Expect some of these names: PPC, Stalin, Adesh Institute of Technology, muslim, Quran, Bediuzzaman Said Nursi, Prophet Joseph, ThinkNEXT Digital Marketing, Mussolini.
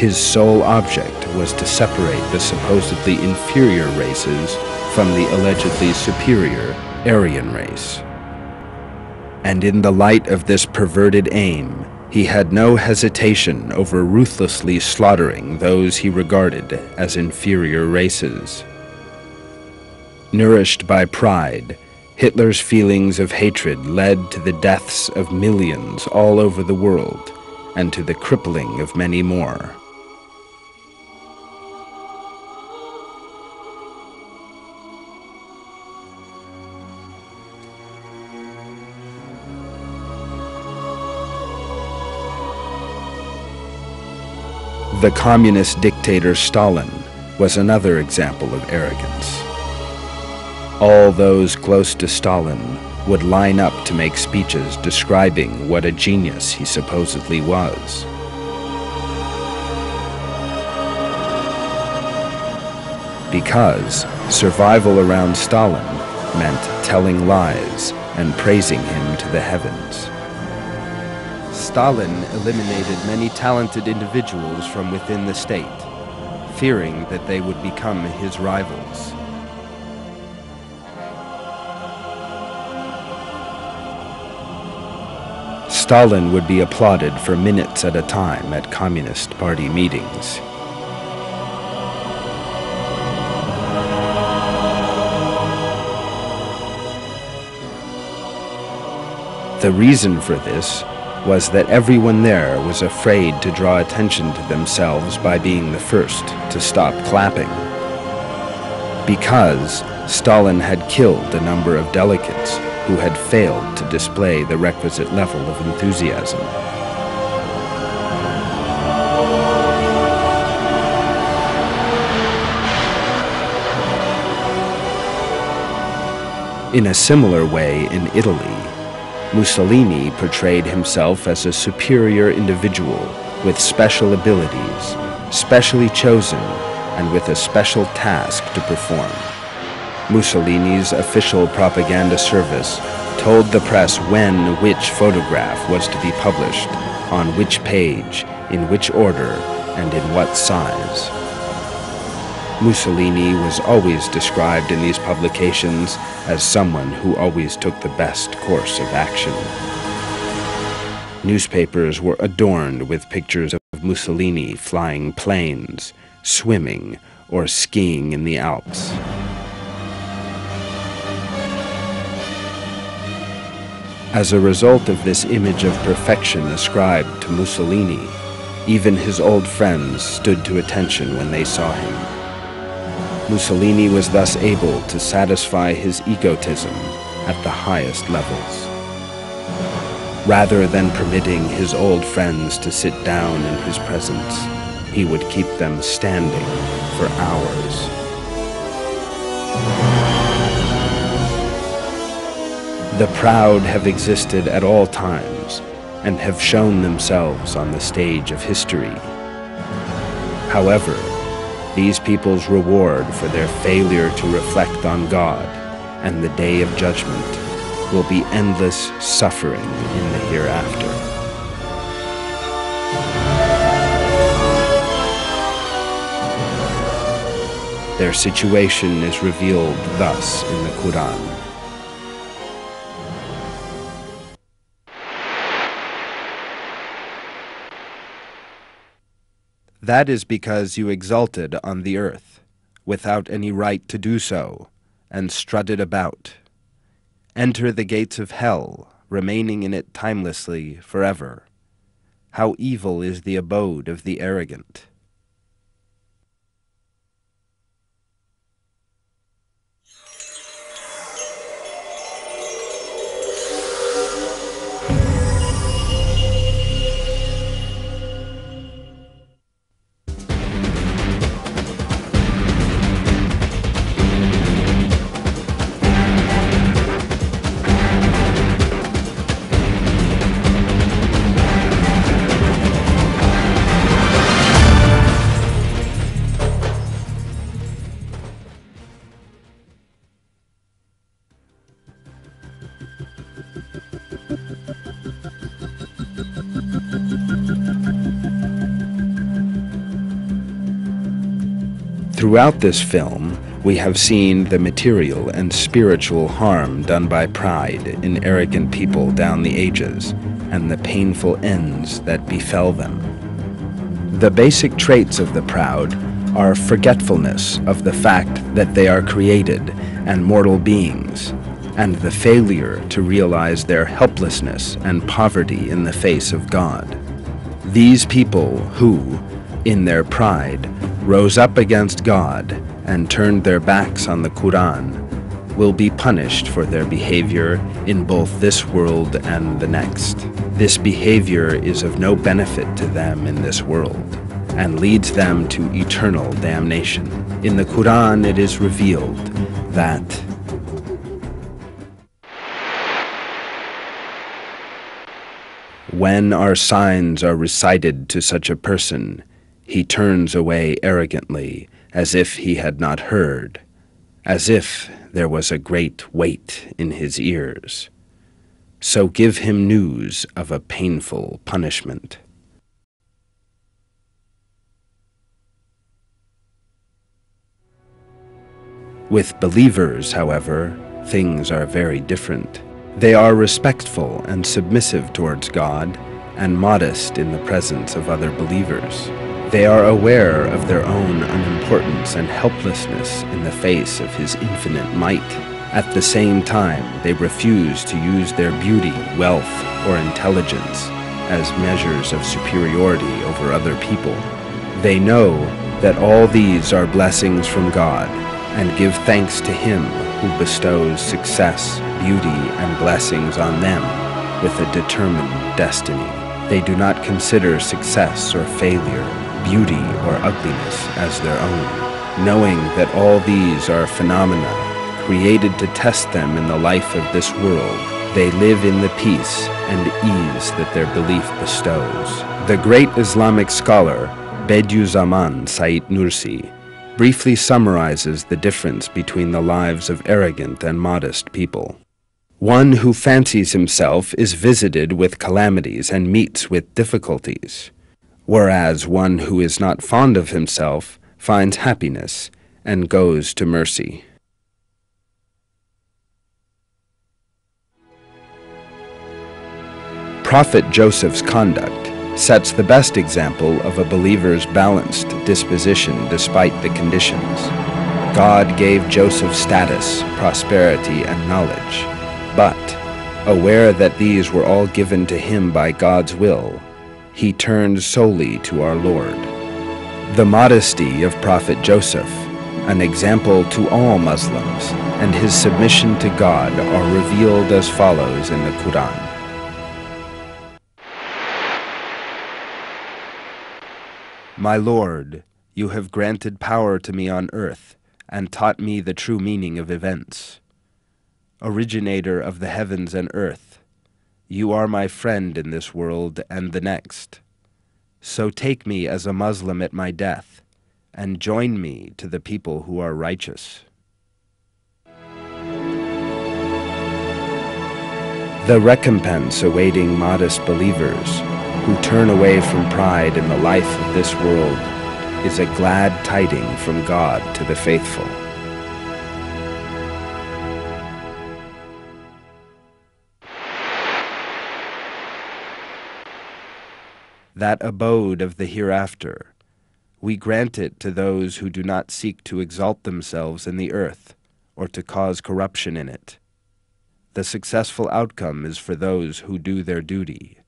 His sole object was to separate the supposedly inferior races from the allegedly superior Aryan race. And in the light of this perverted aim, he had no hesitation over ruthlessly slaughtering those he regarded as inferior races. Nourished by pride, Hitler's feelings of hatred led to the deaths of millions all over the world and to the crippling of many more. The communist dictator Stalin was another example of arrogance. All those close to Stalin would line up to make speeches describing what a genius he supposedly was. Because survival around Stalin meant telling lies and praising him to the heavens. Stalin eliminated many talented individuals from within the state, fearing that they would become his rivals. Stalin would be applauded for minutes at a time at Communist Party meetings. The reason for this was that everyone there was afraid to draw attention to themselves by being the first to stop clapping. Because Stalin had killed a number of delegates who had failed to display the requisite level of enthusiasm. In a similar way in Italy, Mussolini portrayed himself as a superior individual with special abilities, specially chosen, and with a special task to perform. Mussolini's official propaganda service told the press when which photograph was to be published, on which page, in which order, and in what size. Mussolini was always described in these publications as someone who always took the best course of action. Newspapers were adorned with pictures of Mussolini flying planes, swimming, or skiing in the Alps. As a result of this image of perfection ascribed to Mussolini, even his old friends stood to attention when they saw him. Mussolini was thus able to satisfy his egotism at the highest levels. Rather than permitting his old friends to sit down in his presence, he would keep them standing for hours. The proud have existed at all times and have shown themselves on the stage of history. However, these people's reward for their failure to reflect on God and the day of judgment will be endless suffering in the hereafter. Their situation is revealed thus in the Quran. That is because you exulted on the earth, without any right to do so, and strutted about. Enter the gates of hell, remaining in it timelessly forever. How evil is the abode of the arrogant. Throughout this film, we have seen the material and spiritual harm done by pride in arrogant people down the ages, and the painful ends that befell them. The basic traits of the proud are forgetfulness of the fact that they are created and mortal beings, and the failure to realize their helplessness and poverty in the face of God. These people who, in their pride, rose up against God and turned their backs on the Quran, will be punished for their behavior in both this world and the next. This behavior is of no benefit to them in this world, and leads them to eternal damnation. In the Quran, it is revealed that when our signs are recited to such a person, he turns away arrogantly, as if he had not heard, as if there was a great weight in his ears. So give him news of a painful punishment. With believers, however, things are very different. They are respectful and submissive towards God, and modest in the presence of other believers. They are aware of their own unimportance and helplessness in the face of His infinite might. At the same time, they refuse to use their beauty, wealth, or intelligence as measures of superiority over other people. They know that all these are blessings from God, and give thanks to Him who bestows success, beauty, and blessings on them with a determined destiny. They do not consider success or failure, beauty or ugliness as their own, knowing that all these are phenomena created to test them in the life of this world. They live in the peace and ease that their belief bestows. The great Islamic scholar Bediuzzaman Said Nursi briefly summarizes the difference between the lives of arrogant and modest people. One who fancies himself is visited with calamities and meets with difficulties, whereas one who is not fond of himself finds happiness and goes to mercy. Prophet Joseph's conduct sets the best example of a believer's balanced disposition despite the conditions. God gave Joseph status, prosperity, and knowledge, but, aware that these were all given to him by God's will, he turned solely to our Lord. The modesty of Prophet Joseph, an example to all Muslims, and his submission to God are revealed as follows in the Quran. My Lord, you have granted power to me on earth, and taught me the true meaning of events. Originator of the heavens and earth, you are my friend in this world and the next. So take me as a Muslim at my death, and join me to the people who are righteous. The recompense awaiting modest believers who turn away from pride in the life of this world is a glad tiding from God to the faithful. That abode of the hereafter, we grant it to those who do not seek to exalt themselves in the earth, or to cause corruption in it. The successful outcome is for those who do their duty.